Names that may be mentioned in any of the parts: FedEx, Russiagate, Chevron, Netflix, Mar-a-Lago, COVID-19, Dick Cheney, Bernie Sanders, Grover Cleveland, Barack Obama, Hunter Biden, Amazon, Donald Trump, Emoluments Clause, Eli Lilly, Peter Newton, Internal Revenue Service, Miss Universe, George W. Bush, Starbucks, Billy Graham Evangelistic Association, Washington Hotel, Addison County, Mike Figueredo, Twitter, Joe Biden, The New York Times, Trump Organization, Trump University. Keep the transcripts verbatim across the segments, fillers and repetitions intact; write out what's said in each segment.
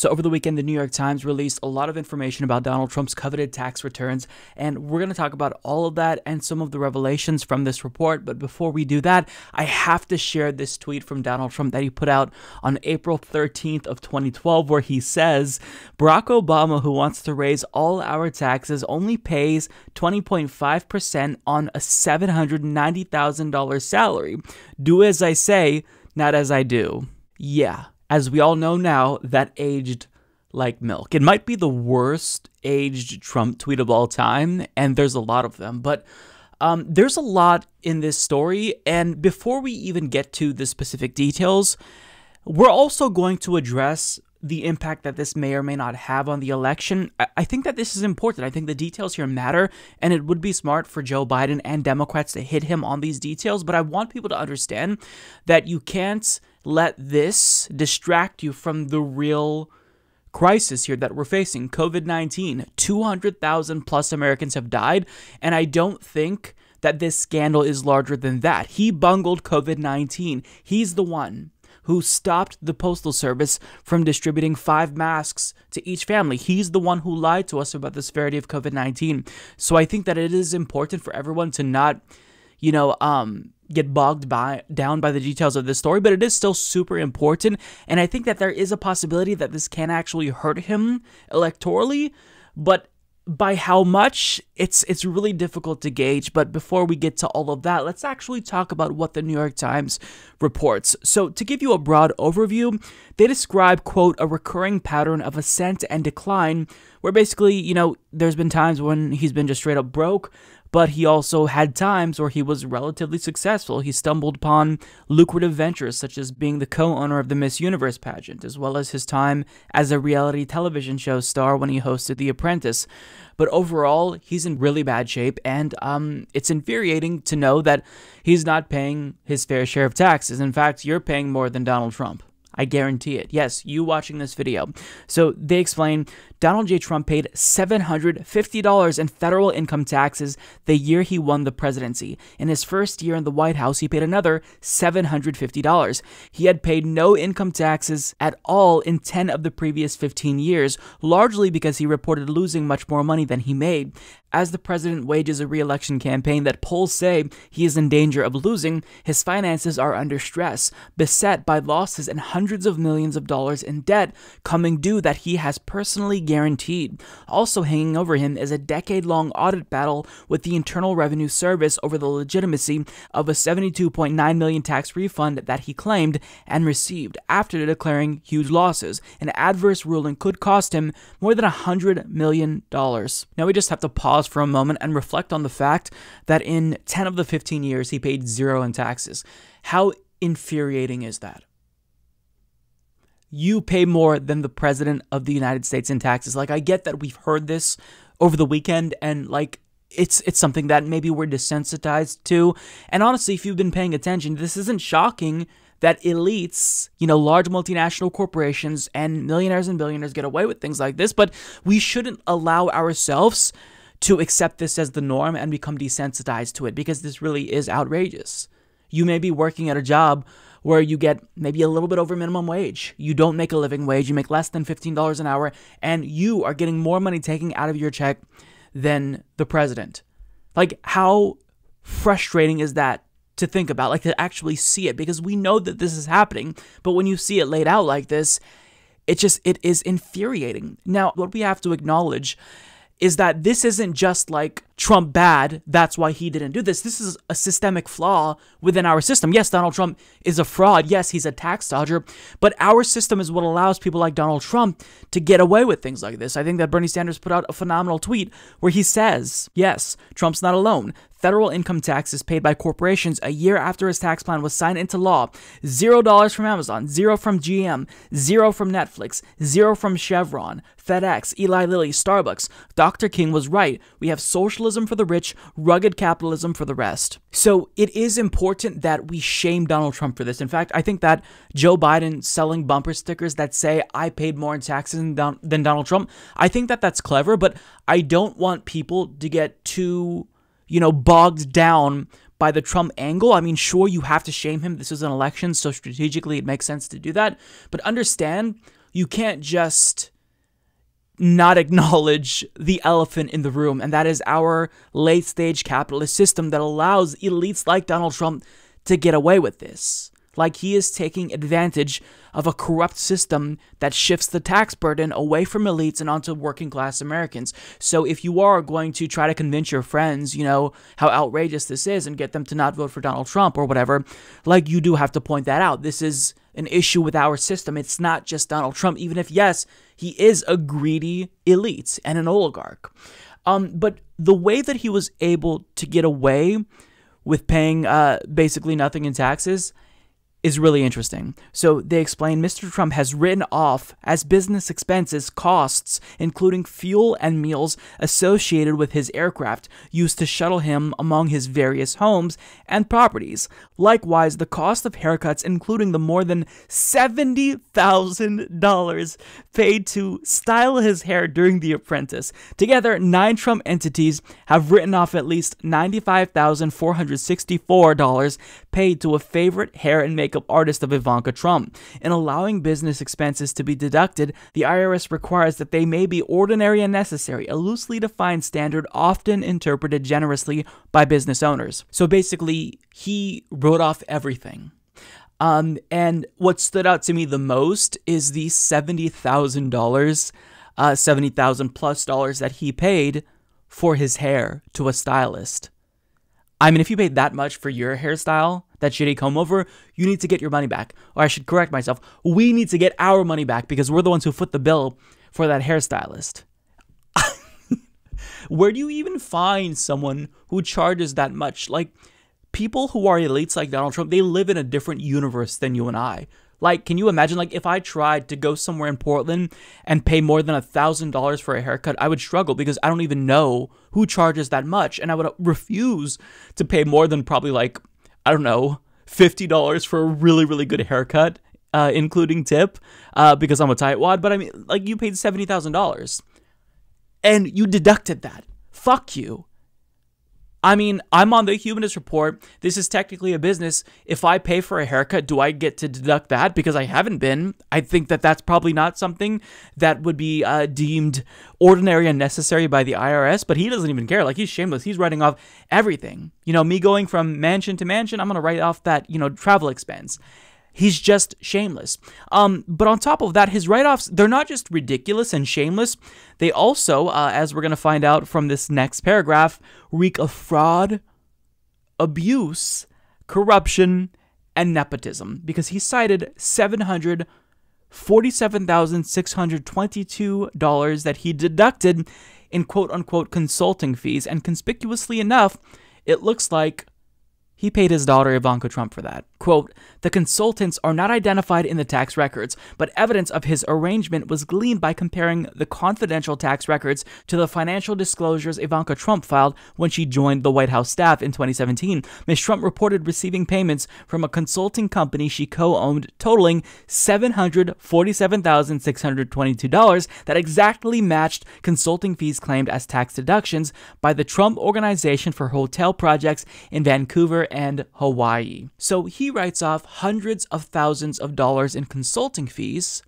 So over the weekend, the New York Times released a lot of information about Donald Trump's coveted tax returns, and we're going to talk about all of that and some of the revelations from this report. But before we do that, I have to share this tweet from Donald Trump that he put out on April thirteenth of twenty twelve, where he says, "Barack Obama, who wants to raise all our taxes, only pays twenty point five percent on a seven hundred ninety thousand dollar salary. Do as I say, not as I do." Yeah. As we all know now, that aged like milk. It might be the worst aged Trump tweet of all time, and there's a lot of them, but um, there's a lot in this story. And before we even get to the specific details, we're also going to address the impact that this may or may not have on the election. I think that this is important. I think the details here matter, and it would be smart for Joe Biden and Democrats to hit him on these details, but I want people to understand that you can't let this distract you from the real crisis here that we're facing. COVID nineteen, two hundred thousand plus Americans have died, and I don't think that this scandal is larger than that. He bungled COVID nineteen. He's the one who stopped the Postal Service from distributing five masks to each family. He's the one who lied to us about the severity of COVID nineteen. So I think that it is important for everyone to not, you know, um, get bogged by, down by the details of this story, but it is still super important. And I think that there is a possibility that this can actually hurt him electorally, but by how much, it's it's really difficult to gauge. But before we get to all of that, let's actually talk about what the New York Times reports. So to give you a broad overview, they describe, quote, a recurring pattern of ascent and decline, where basically, you know, there's been times when he's been just straight up broke, but he also had times where he was relatively successful. He stumbled upon lucrative ventures, such as being the co-owner of the Miss Universe pageant, as well as his time as a reality television show star when he hosted The Apprentice. But overall, he's in really bad shape, and um, it's infuriating to know that he's not paying his fair share of taxes. In fact, you're paying more than Donald Trump. I guarantee it. Yes, you watching this video. So they explain, Donald J. Trump paid seven hundred fifty dollars in federal income taxes the year he won the presidency. In his first year in the White House, he paid another seven hundred fifty dollars. He had paid no income taxes at all in ten of the previous fifteen years, largely because he reported losing much more money than he made. As the president wages a re-election campaign that polls say he is in danger of losing, his finances are under stress, beset by losses and hundreds of millions of dollars in debt coming due that he has personally guaranteed. Also hanging over him is a decade-long audit battle with the Internal Revenue Service over the legitimacy of a seventy-two point nine million dollar tax refund that he claimed and received after declaring huge losses. An adverse ruling could cost him more than one hundred million dollars. Now we just have to pause for a moment and reflect on the fact that in ten of the fifteen years, he paid zero in taxes. How infuriating is that? You pay more than the president of the United States in taxes. Like, I get that we've heard this over the weekend, and like, it's it's something that maybe we're desensitized to. And honestly, if you've been paying attention, this isn't shocking that elites, you know, large multinational corporations and millionaires and billionaires get away with things like this, but we shouldn't allow ourselves to accept this as the norm and become desensitized to it, because this really is outrageous. You may be working at a job where you get maybe a little bit over minimum wage. You don't make a living wage. You make less than fifteen dollars an hour, and you are getting more money taken out of your check than the president. Like, how frustrating is that to think about, like, to actually see it? Because we know that this is happening, but when you see it laid out like this, it just, it is infuriating. Now, what we have to acknowledge is that this isn't just like Trump bad, that's why he didn't do this. This is a systemic flaw within our system. Yes, Donald Trump is a fraud. Yes, he's a tax dodger, but our system is what allows people like Donald Trump to get away with things like this. I think that Bernie Sanders put out a phenomenal tweet where he says, yes, Trump's not alone. Federal income taxes paid by corporations a year after his tax plan was signed into law. Zero dollars from Amazon, zero from G M, zero from Netflix, zero from Chevron, FedEx, Eli Lilly, Starbucks. Doctor King was right. We have socialism for the rich, rugged capitalism for the rest. So it is important that we shame Donald Trump for this. In fact, I think that Joe Biden selling bumper stickers that say, I paid more in taxes than, than Donald Trump, I think that that's clever, but I don't want people to get too, you know, bogged down by the Trump angle. I mean, sure, you have to shame him. This is an election, so strategically it makes sense to do that. But understand you can't just not acknowledge the elephant in the room, and that is our late-stage capitalist system that allows elites like Donald Trump to get away with this. Like, he is taking advantage of a corrupt system that shifts the tax burden away from elites and onto working-class Americans. So if you are going to try to convince your friends, you know, how outrageous this is and get them to not vote for Donald Trump or whatever, like, you do have to point that out. This is an issue with our system. It's not just Donald Trump, even if, yes, he is a greedy elite and an oligarch. Um, but the way that he was able to get away with paying uh, basically nothing in taxes is really interesting. So they explain Mister Trump has written off as business expenses costs, including fuel and meals associated with his aircraft used to shuttle him among his various homes and properties. Likewise, the cost of haircuts, including the more than seventy thousand dollars paid to style his hair during The Apprentice. Together, nine Trump entities have written off at least ninety-five thousand four hundred sixty-four dollars paid to a favorite hair and makeup artist of Ivanka Trump. In allowing business expenses to be deducted, the I R S requires that they may be ordinary and necessary, a loosely defined standard often interpreted generously by business owners. So basically, he wrote off everything. Um, and what stood out to me the most is the seventy thousand dollars, uh, seventy thousand plus dollars that he paid for his hair to a stylist. I mean, if you paid that much for your hairstyle, that shitty comb over, you need to get your money back. Or I should correct myself, we need to get our money back because we're the ones who foot the bill for that hairstylist. Where do you even find someone who charges that much? Like, people who are elites like Donald Trump, they live in a different universe than you and I. Like, can you imagine, like, if I tried to go somewhere in Portland and pay more than one thousand dollars for a haircut, I would struggle because I don't even know who charges that much. And I would refuse to pay more than probably, like, I don't know, fifty dollars for a really, really good haircut, uh, including tip, uh, because I'm a tightwad. But, I mean, like, you paid seventy thousand dollars and you deducted that. Fuck you. I mean, I'm on The Humanist Report. This is technically a business. If I pay for a haircut, do I get to deduct that? Because I haven't been. I think that that's probably not something that would be uh, deemed ordinary and necessary by the I R S, but he doesn't even care. Like, he's shameless. He's writing off everything. You know, me going from mansion to mansion, I'm going to write off that, you know, travel expense. He's just shameless. Um, but on top of that, his write-offs, they're not just ridiculous and shameless. They also, uh, as we're going to find out from this next paragraph, reek of fraud, abuse, corruption, and nepotism. Because he cited seven hundred forty-seven thousand six hundred twenty-two dollars that he deducted in quote-unquote consulting fees. And conspicuously enough, it looks like he paid his daughter Ivanka Trump for that. Quote, the consultants are not identified in the tax records, but evidence of his arrangement was gleaned by comparing the confidential tax records to the financial disclosures Ivanka Trump filed when she joined the White House staff in twenty seventeen. Miz Trump reported receiving payments from a consulting company she co-owned totaling seven hundred forty-seven thousand six hundred twenty-two dollars that exactly matched consulting fees claimed as tax deductions by the Trump Organization for hotel projects in Vancouver and Hawaii. So he writes off hundreds of thousands of dollars in consulting fees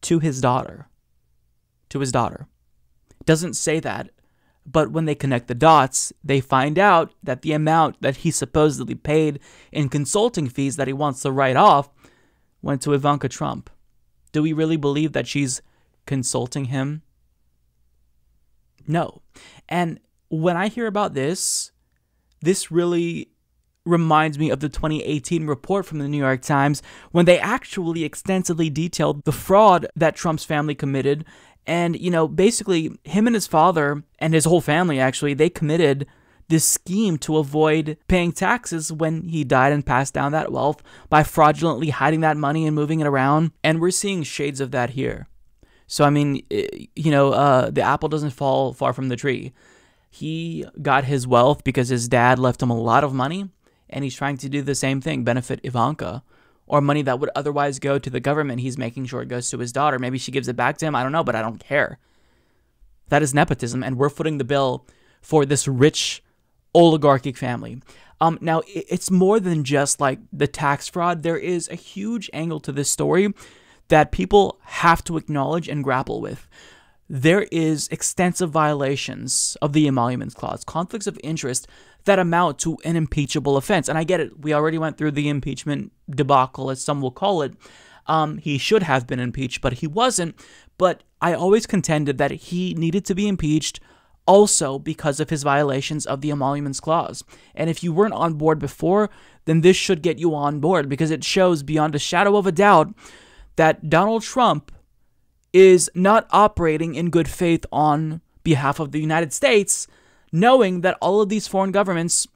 to his daughter. To his daughter. Doesn't say that, but when they connect the dots, they find out that the amount that he supposedly paid in consulting fees that he wants to write off went to Ivanka Trump. Do we really believe that she's consulting him? No. And when I hear about this, this really reminds me of the twenty eighteen report from the New York Times when they actually extensively detailed the fraud that Trump's family committed. And, you know, basically him and his father and his whole family, actually, they committed this scheme to avoid paying taxes when he died and passed down that wealth by fraudulently hiding that money and moving it around. And we're seeing shades of that here. So, I mean, you know, uh, the apple doesn't fall far from the tree. He got his wealth because his dad left him a lot of money, and he's trying to do the same thing, benefit Ivanka, or money that would otherwise go to the government. He's making sure it goes to his daughter. Maybe she gives it back to him. I don't know, but I don't care. That is nepotism, and we're footing the bill for this rich oligarchic family. Um, now, it's more than just like the tax fraud. There is a huge angle to this story that people have to acknowledge and grapple with. There is extensive violations of the Emoluments Clause, conflicts of interest that amount to an impeachable offense. And I get it. We already went through the impeachment debacle, as some will call it. Um, he should have been impeached, but he wasn't. But I always contended that he needed to be impeached also because of his violations of the Emoluments Clause. And if you weren't on board before, then this should get you on board, because it shows beyond a shadow of a doubt that Donald Trump is not operating in good faith on behalf of the United States, knowing that all of these foreign governments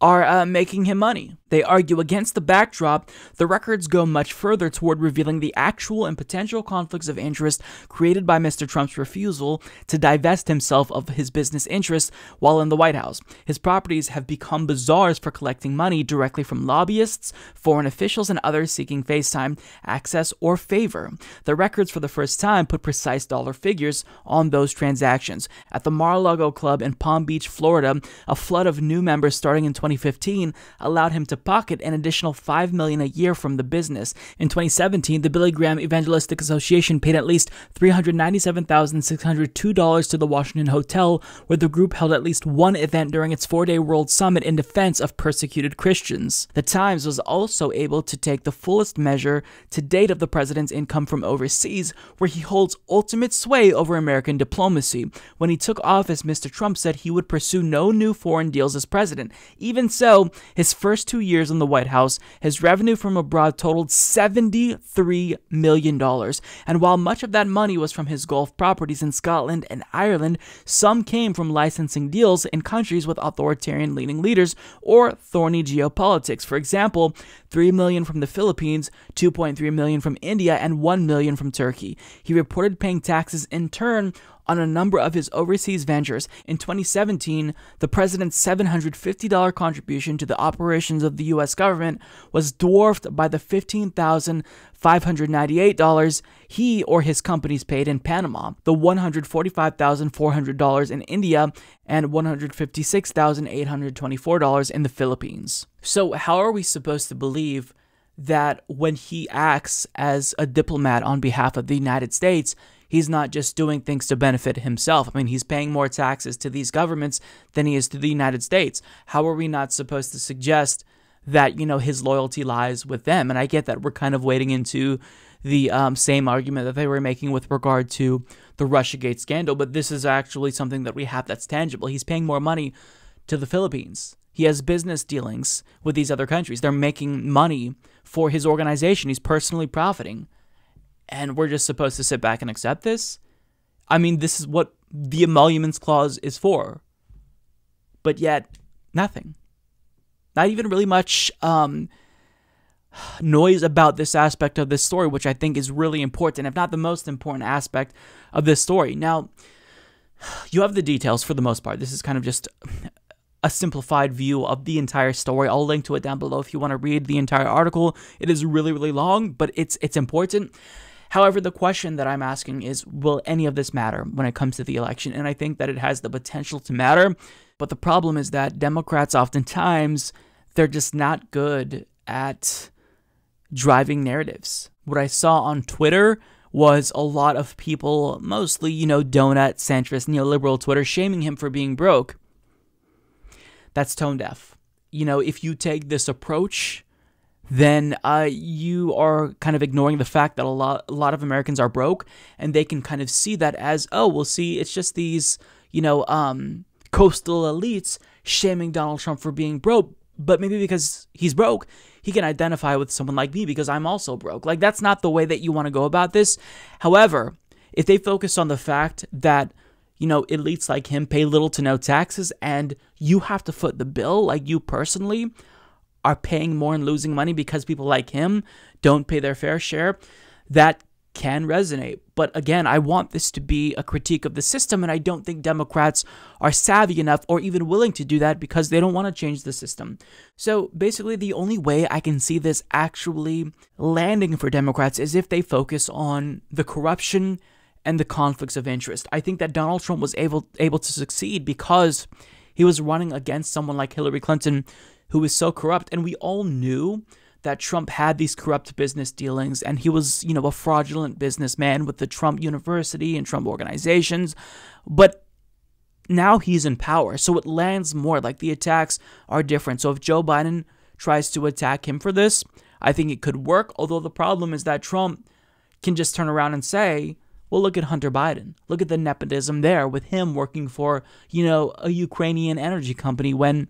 are uh, making him money. They argue against the backdrop. The records go much further toward revealing the actual and potential conflicts of interest created by Mister Trump's refusal to divest himself of his business interests while in the White House. His properties have become bazaars for collecting money directly from lobbyists, foreign officials, and others seeking FaceTime access or favor. The records for the first time put precise dollar figures on those transactions. At the Mar-a-Lago Club in Palm Beach, Florida, a flood of new members starting in twenty fifteen allowed him to pocket an additional five million dollars a year from the business. In twenty seventeen, the Billy Graham Evangelistic Association paid at least three hundred ninety-seven thousand six hundred two dollars to the Washington Hotel, where the group held at least one event during its four-day World Summit in defense of persecuted Christians. The Times was also able to take the fullest measure to date of the president's income from overseas, where he holds ultimate sway over American diplomacy. When he took office, Mister Trump said he would pursue no new foreign deals as president. Even so, his first two years years in the White House, his revenue from abroad totaled seventy-three million dollars. And while much of that money was from his Gulf properties in Scotland and Ireland, some came from licensing deals in countries with authoritarian-leaning leaders or thorny geopolitics. For example, three million dollars from the Philippines, two point three million dollars from India, and one million dollars from Turkey. He reported paying taxes in turn on a number of his overseas ventures. In twenty seventeen, the president's seven hundred fifty dollar contribution to the operations of the U S government was dwarfed by the fifteen thousand five hundred ninety-eight dollars he or his companies paid in Panama, the one hundred forty-five thousand four hundred dollars in India, and one hundred fifty-six thousand eight hundred twenty-four dollars in the Philippines. So how are we supposed to believe that when he acts as a diplomat on behalf of the United States, he's not just doing things to benefit himself? I mean, he's paying more taxes to these governments than he is to the United States. How are we not supposed to suggest that, you know, his loyalty lies with them? And I get that we're kind of wading into the um, same argument that they were making with regard to the Russiagate scandal, but this is actually something that we have that's tangible. He's paying more money to the Philippines. He has business dealings with these other countries. They're making money for his organization. He's personally profiting. And we're just supposed to sit back and accept this? I mean, this is what the Emoluments Clause is for. But yet, nothing. Not even really much um, noise about this aspect of this story, which I think is really important, if not the most important aspect of this story. Now, you have the details for the most part. This is kind of just a simplified view of the entire story. I'll link to it down below if you want to read the entire article. It is really, really long, but it's it's important. However, the question that I'm asking is, will any of this matter when it comes to the election? And I think that it has the potential to matter. But the problem is that Democrats oftentimes, they're just not good at driving narratives. What I saw on Twitter was a lot of people, mostly, you know, donut, centrist, neoliberal Twitter, shaming him for being broke. That's tone deaf. You know, if you take this approach, then uh, you are kind of ignoring the fact that a lot, a lot of Americans are broke, and they can kind of see that as, oh, well, see, it's just these, you know, um, coastal elites shaming Donald Trump for being broke, but maybe because he's broke, he can identify with someone like me because I'm also broke. Like, that's not the way that you want to go about this. However, if they focus on the fact that, you know, elites like him pay little to no taxes and you have to foot the bill, like you personally are paying more and losing money because people like him don't pay their fair share, that can resonate. But again, I want this to be a critique of the system, and I don't think Democrats are savvy enough or even willing to do that because they don't want to change the system. So basically, the only way I can see this actually landing for Democrats is if they focus on the corruption and the conflicts of interest. I think that Donald Trump was able able to succeed because he was running against someone like Hillary Clinton, who is so corrupt. And we all knew that Trump had these corrupt business dealings and he was, you know, a fraudulent businessman with the Trump University and Trump organizations. But now he's in power, so it lands more, like the attacks are different. So if Joe Biden tries to attack him for this, I think it could work. Although the problem is that Trump can just turn around and say, well, look at Hunter Biden. Look at the nepotism there with him working for, you know, a Ukrainian energy company when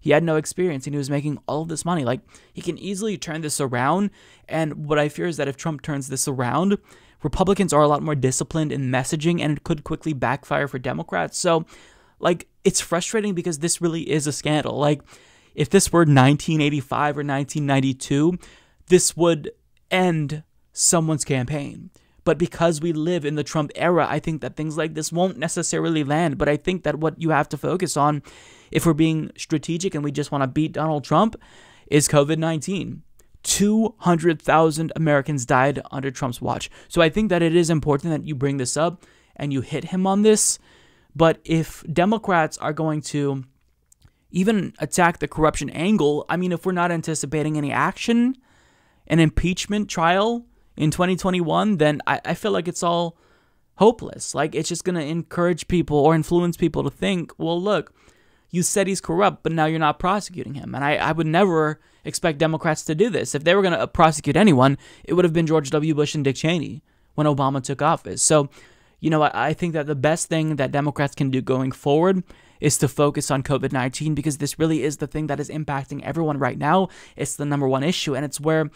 he had no experience and he was making all of this money. Like, he can easily turn this around. And what I fear is that if Trump turns this around, Republicans are a lot more disciplined in messaging and it could quickly backfire for Democrats. So, like, it's frustrating because this really is a scandal. Like, if this were nineteen eighty-five or nineteen ninety-two, this would end someone's campaign. But because we live in the Trump era, I think that things like this won't necessarily land. But I think that what you have to focus on, if we're being strategic and we just want to beat Donald Trump, is COVID nineteen. two hundred thousand Americans died under Trump's watch. So I think that it is important that you bring this up and you hit him on this. But if Democrats are going to even attack the corruption angle, I mean, if we're not anticipating any action, an impeachment trial in twenty twenty-one, then I, I feel like it's all hopeless. Like, it's just going to encourage people or influence people to think, well, look, you said he's corrupt, but now you're not prosecuting him. And I, I would never expect Democrats to do this. If they were going to prosecute anyone, it would have been George W. Bush and Dick Cheney when Obama took office. So, you know, I, I think that the best thing that Democrats can do going forward is to focus on COVID nineteen, because this really is the thing that is impacting everyone right now. It's the number one issue, and it's where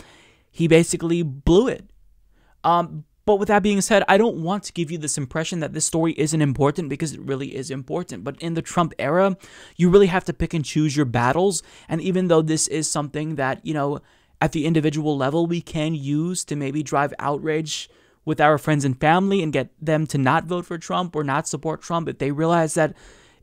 he basically blew it. Um, but with that being said, I don't want to give you this impression that this story isn't important, because it really is important. But in the Trump era, you really have to pick and choose your battles. And even though this is something that, you know, at the individual level, we can use to maybe drive outrage with our friends and family and get them to not vote for Trump or not support Trump if they realize that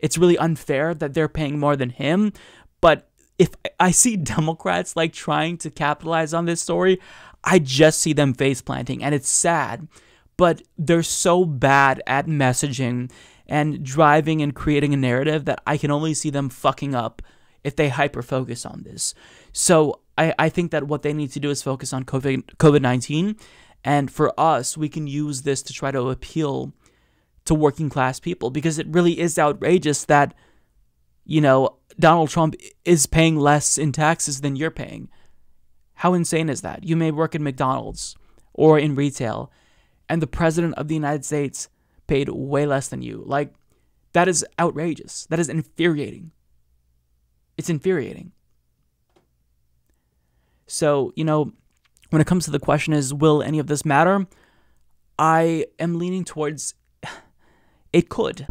it's really unfair that they're paying more than him. But if I see Democrats like trying to capitalize on this story, I just see them face planting, and it's sad. But they're so bad at messaging and driving and creating a narrative that I can only see them fucking up if they hyper focus on this. So I, I think that what they need to do is focus on COVID nineteen. And for us, we can use this to try to appeal to working class people, because it really is outrageous that, you know, Donald Trump is paying less in taxes than you're paying. How insane is that? You may work at McDonald's or in retail, and the president of the United States paid way less than you. Like, that is outrageous. That is infuriating. It's infuriating. So, you know, when it comes to the question is, will any of this matter? I am leaning towards it could.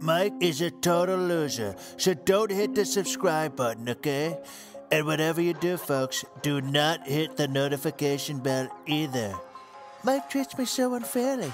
Mike is a total loser, so don't hit the subscribe button, okay? And whatever you do, folks, do not hit the notification bell either. Mike treats me so unfairly.